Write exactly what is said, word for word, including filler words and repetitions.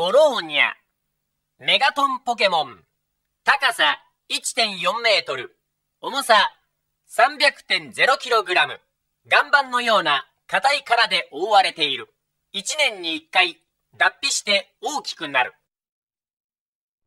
ボローニャ。メガトンポケモン。高さ いってんよん メートル。重さ さんびゃくてんぜろ キログラム。岩盤のような硬い殻で覆われている。いちねんにいっかい脱皮して大きくなる。